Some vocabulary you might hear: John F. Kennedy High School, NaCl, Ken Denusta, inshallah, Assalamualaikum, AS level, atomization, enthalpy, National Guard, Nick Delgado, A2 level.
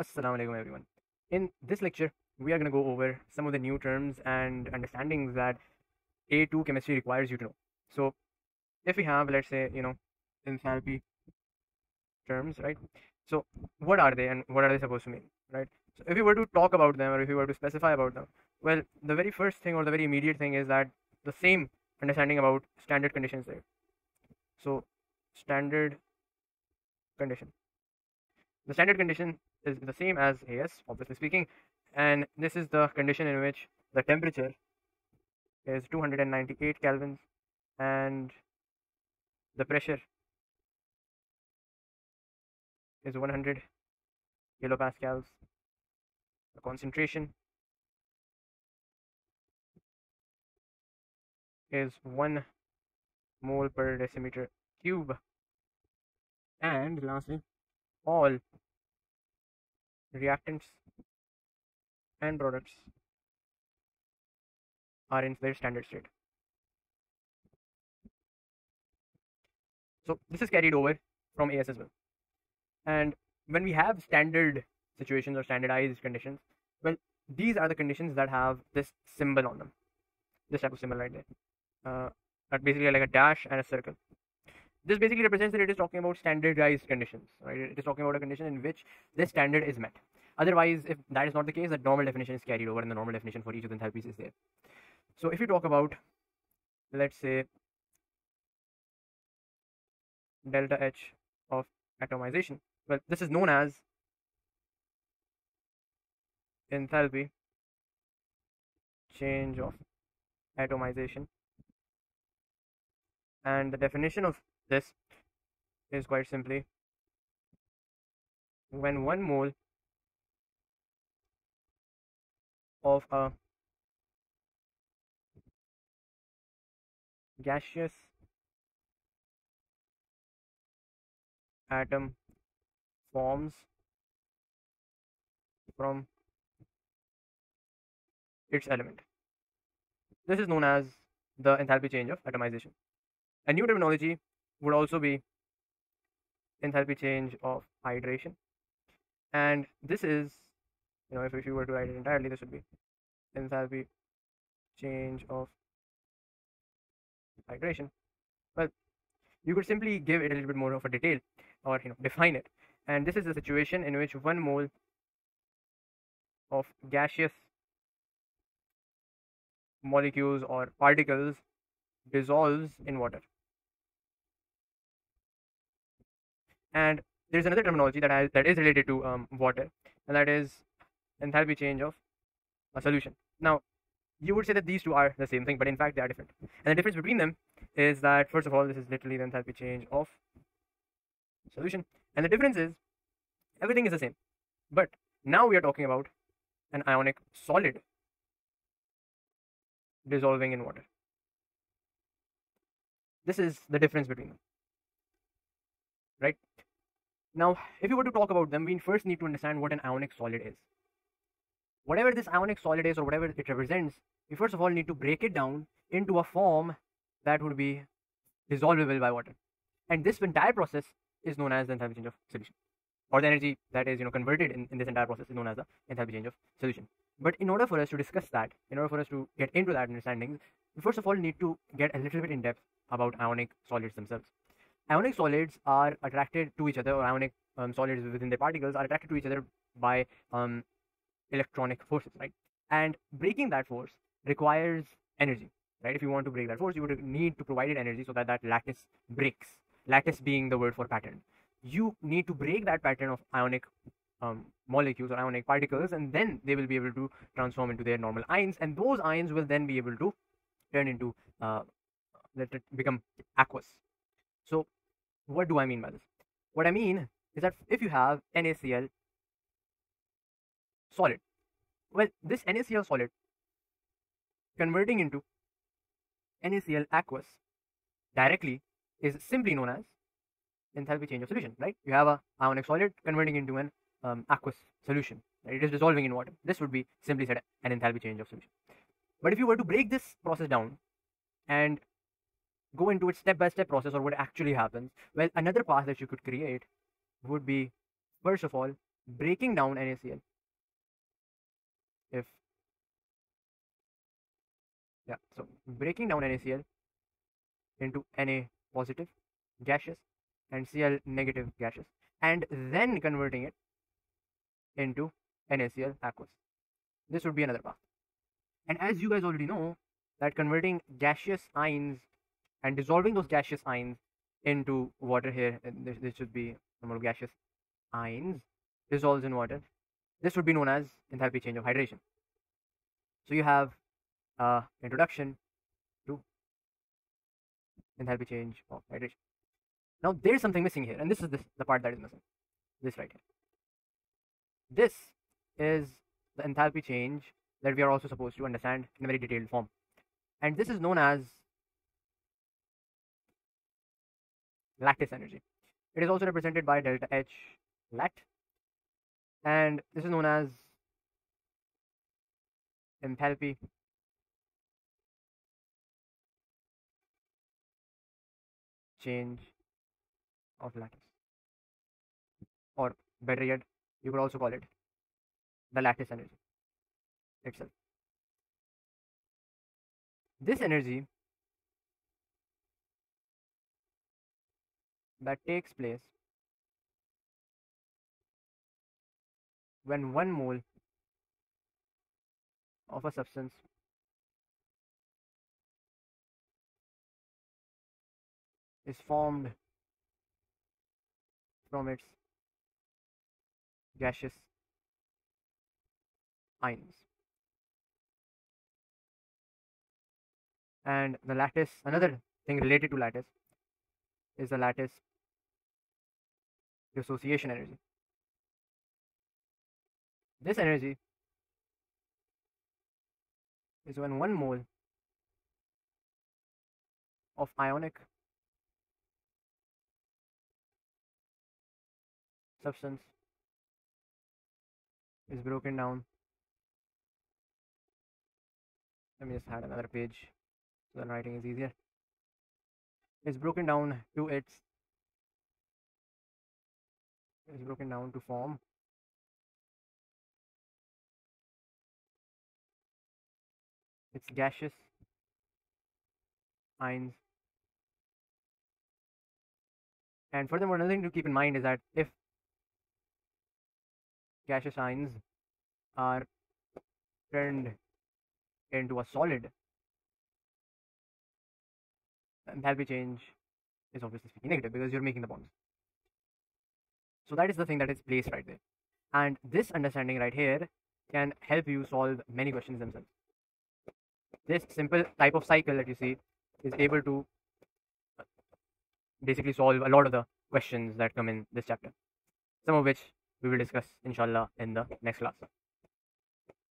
Assalamualaikum everyone. In this lecture, we are going to go over some of the new terms and understandings that A2 chemistry requires you to know. So, if we have, let's say, enthalpy terms, right? So, what are they and what are they supposed to mean, right? So, if you were to talk about them or if you were to specify about them, well, the very first thing or the very immediate thing is that the same understanding about standard conditions there. So, standard condition. The standard condition is the same as AS, obviously speaking, and this is the condition in which the temperature is 298 kelvins and the pressure is 100 kilopascals. The concentration is 1 mole per decimeter cube, and lastly, all reactants and products are in their standard state. So this is carried over from AS as well. And when we have standard situations or standardized conditions, well, these are the conditions that have this symbol on them, this type of symbol right there, basically like a dash and a circle. This basically represents that it is talking about standardized conditions, right? It is talking about a condition in which this standard is met. Otherwise, if that is not the case, the normal definition is carried over and the normal definition for each of the enthalpies is there. So if you talk about, let's say, delta H of atomization, well, this is known as enthalpy change of atomization. And the definition of this is quite simply when 1 mole of a gaseous atom forms from its element. This is known as the enthalpy change of atomization. A new terminology would also be enthalpy change of hydration, and this is, if you were to write it entirely, this would be enthalpy change of hydration. But you could simply give it a little bit more of a detail or define it, and this is the situation in which 1 mole of gaseous molecules or particles dissolves in water. And there's another terminology that is related to water, and that is enthalpy change of a solution. Now, you would say that these two are the same thing, but in fact they are different. And the difference between them is that, first of all, this is literally the enthalpy change of solution, and the difference is everything is the same, but now we are talking about an ionic solid dissolving in water. This is the difference between them, right? Now, if you were to talk about them, we first need to understand what an ionic solid is. Whatever this ionic solid is or whatever it represents, we first of all need to break it down into a form that would be dissolvable by water. And this entire process is known as the enthalpy change of solution, or the energy that is converted in this entire process is known as the enthalpy change of solution. But in order for us to discuss that, in order for us to get into that understanding, we first of all need to get a little bit in depth about ionic solids themselves. Ionic solids are attracted to each other, or ionic solids within their particles are attracted to each other by electronic forces, right? And breaking that force requires energy, right? If you want to break that force, you would need to provide it energy so that that lattice breaks. Lattice being the word for pattern. You need to break that pattern of ionic molecules or ionic particles, and then they will be able to transform into their normal ions, and those ions will then be able to turn into let it become aqueous. So what do I mean by this? What I mean is that if you have NaCl solid, well, this NaCl solid converting into NaCl aqueous directly is simply known as enthalpy change of solution, right? You have a ionic solid converting into an aqueous solution, right? It is dissolving in water. This would be simply said an enthalpy change of solution. But if you were to break this process down and go into its step-by-step process or what actually happens, well, another path that you could create would be, first of all, breaking down NaCl. So breaking down NaCl into Na positive gaseous and Cl negative gaseous, and then converting it into NaCl aqueous. This would be another path. And as you guys already know, that converting gaseous ions and dissolving those gaseous ions into water here, and this should be number of gaseous ions dissolves in water. This would be known as enthalpy change of hydration. So you have introduction to enthalpy change of hydration. Now there is something missing here, and this is the part that is missing. This right here. This is the enthalpy change that we are also supposed to understand in a very detailed form, and this is known as lactis energy. It is also represented by delta H lact, and this is known as enthalpy change of lactis, or better yet, you could also call it the lactis energy itself. This energy that takes place when 1 mole of a substance is formed from its gaseous ions. And the lattice, another thing related to lattice, is the lattice dissociation energy. This energy is when 1 mole of ionic substance is broken down. Let me just add another page so the writing is easier. It's broken down to form its gaseous ions. And furthermore, another thing to keep in mind is that if gaseous ions are turned into a solid, enthalpy change is obviously negative because you're making the bonds. So that is the thing that is placed right there. And this understanding right here can help you solve many questions themselves. This simple type of cycle that you see is able to basically solve a lot of the questions that come in this chapter, some of which we will discuss inshallah in the next class.